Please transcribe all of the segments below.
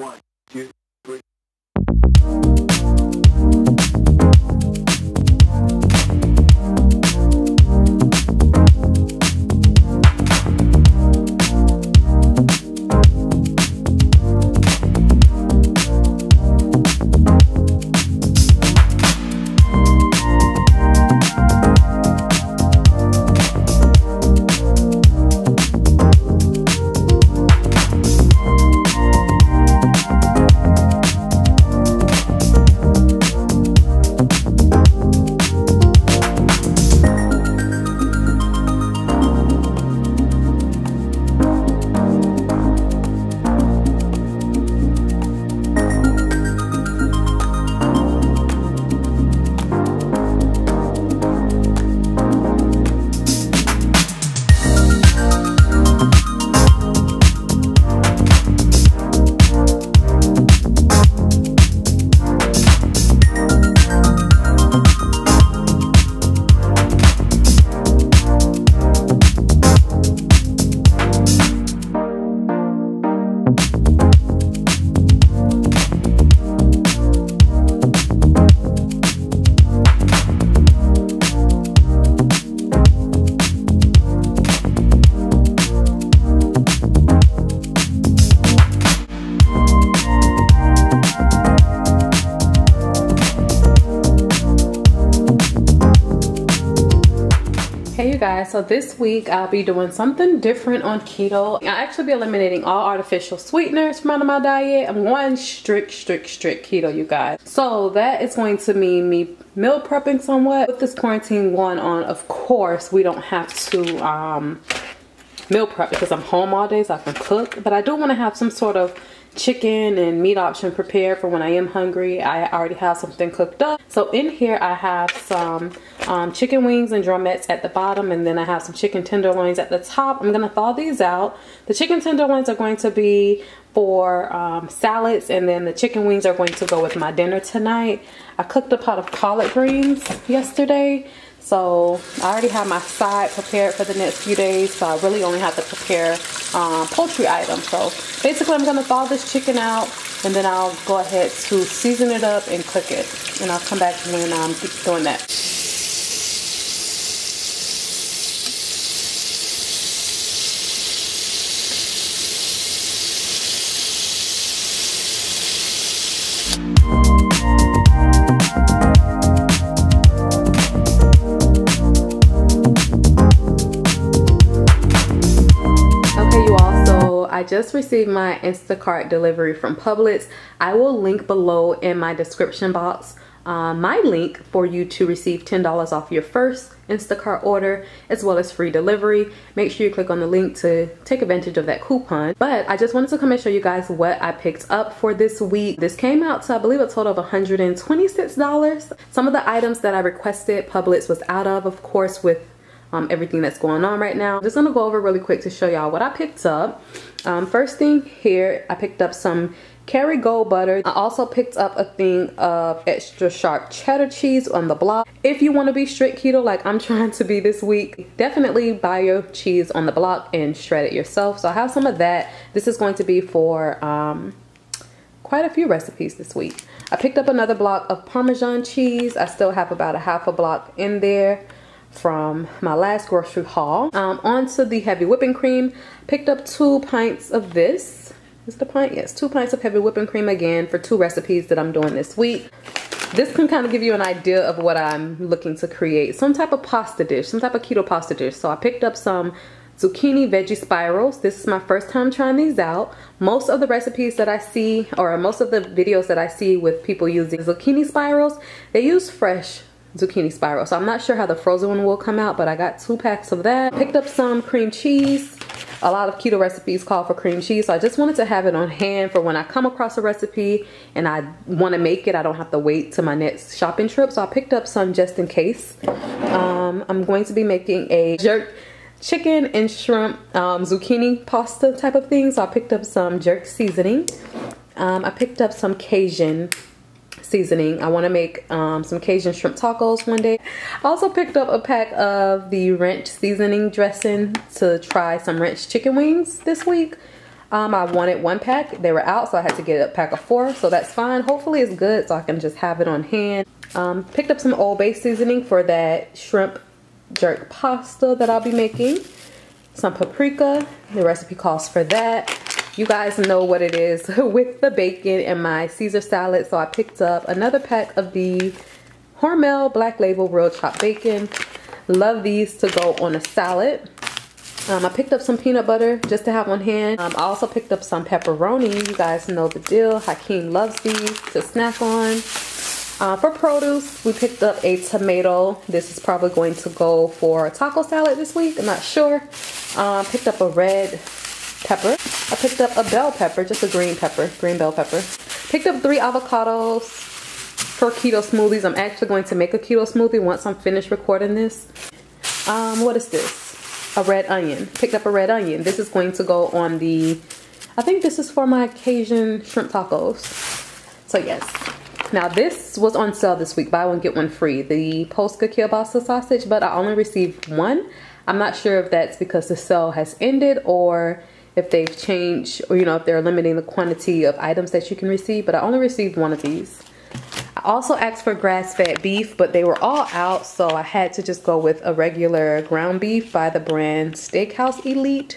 1, 2, 3. Guys, so this week I'll be doing something different on keto. I'll actually be eliminating all artificial sweeteners from out of my diet. I'm going strict keto, you guys. So that is going to mean me meal prepping somewhat. With this quarantine going on, of course, we don't have to meal prep because I'm home all day so I can cook. But I do want to have some sort of chicken and meat option prepared for when I am hungry. I already have something cooked up. So in here I have some chicken wings and drumettes at the bottom, and then I have some chicken tenderloins at the top. I'm gonna thaw these out. The chicken tenderloins are going to be for salads, and then the chicken wings are going to go with my dinner tonight. I cooked a pot of collard greens yesterday, so I already have my side prepared for the next few days, so I really only have to prepare poultry items. So basically I'm gonna thaw this chicken out, and then I'll go ahead to season it up and cook it, and I'll come back when I'm doing that. I just received my Instacart delivery from Publix. I will link below in my description box my link for you to receive $10 off your first Instacart order, as well as free delivery. Make sure you click on the link to take advantage of that coupon. But I just wanted to come and show you guys what I picked up for this week. This came out to, I believe, a total of $126. Some of the items that I requested Publix was out of course, with everything that's going on right now. I'm just gonna go over really quick to show y'all what I picked up. First thing here, I picked up some Kerrygold butter. I also picked up a thing of extra sharp cheddar cheese on the block. If you want to be strict keto like I'm trying to be this week, definitely buy your cheese on the block and shred it yourself. So I have some of that. This is going to be for quite a few recipes this week. I picked up another block of Parmesan cheese. I still have about a half a block in there from my last grocery haul. Onto the heavy whipping cream. Picked up 2 pints of this. Is it a pint? Yes, 2 pints of heavy whipping cream again for 2 recipes that I'm doing this week. This can kind of give you an idea of what I'm looking to create. Some type of pasta dish, some type of keto pasta dish. So I picked up some zucchini veggie spirals. This is my first time trying these out. Most of the recipes that I see, or most of the videos that I see with people using zucchini spirals, they use fresh zucchini spiral, so I'm not sure how the frozen one will come out, but I got 2 packs of that. Picked up some cream cheese. A lot of keto recipes call for cream cheese, so I just wanted to have it on hand for when I come across a recipe and I want to make it. I don't have to wait till my next shopping trip, so I picked up some just in case. I'm going to be making a jerk chicken and shrimp zucchini pasta type of thing, so I picked up some jerk seasoning. I picked up some Cajun seasoning. I want to make some Cajun shrimp tacos one day. I also picked up a pack of the ranch seasoning dressing to try some ranch chicken wings this week. I wanted one pack. They were out, so I had to get a pack of 4, so that's fine. Hopefully it's good so I can just have it on hand. Picked up some Old Bay seasoning for that shrimp jerk pasta that I'll be making. Some paprika. The recipe calls for that. You guys know what it is with the bacon and my Caesar salad, so I picked up another pack of the Hormel Black Label Real Chopped Bacon. Love these to go on a salad. I picked up some peanut butter just to have on hand. I also picked up some pepperoni. You guys know the deal. Hakeem loves these to snack on. For produce, we picked up a tomato. This is probably going to go for a taco salad this week. I'm not sure. Picked up a red pepper. I picked up a bell pepper, just a green pepper, green bell pepper. Picked up 3 avocados for keto smoothies. I'm actually going to make a keto smoothie once I'm finished recording this. What is this? A red onion. Picked up a red onion. This is going to go on the, I think this is for my Cajun shrimp tacos. So yes. Now this was on sale this week. Buy one, get one free. The Polska kielbasa sausage, but I only received 1. I'm not sure if that's because the sale has ended or if they've changed, or you know, if they're limiting the quantity of items that you can receive, but I only received 1 of these. I also asked for grass-fed beef, but they were all out, so I had to just go with a regular ground beef by the brand Steakhouse Elite.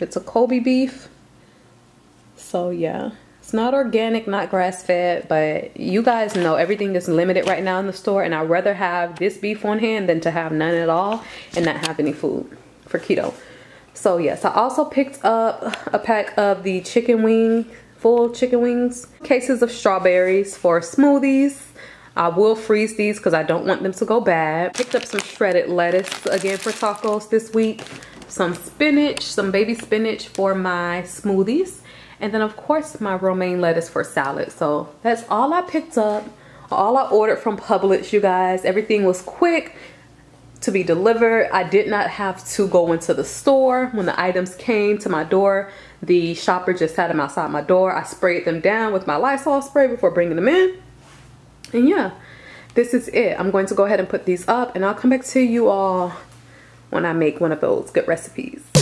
It's a Kobe beef. So yeah, it's not organic, not grass-fed, but you guys know everything is limited right now in the store, and I'd rather have this beef on hand than to have none at all and not have any food for keto. So yes, I also picked up a pack of the chicken wing. Full chicken wings, cases of strawberries for smoothies. I will freeze these because I don't want them to go bad. Picked up some shredded lettuce again for tacos this week. Some spinach, some baby spinach for my smoothies. And then of course my romaine lettuce for salad. So that's all I picked up, all I ordered from Publix, you guys. Everything was quick to be delivered. I did not have to go into the store. When the items came to my door, the shopper just had them outside my door. I sprayed them down with my Lysol spray before bringing them in. And yeah, this is it. I'm going to go ahead and put these up, and I'll come back to you all when I make one of those good recipes.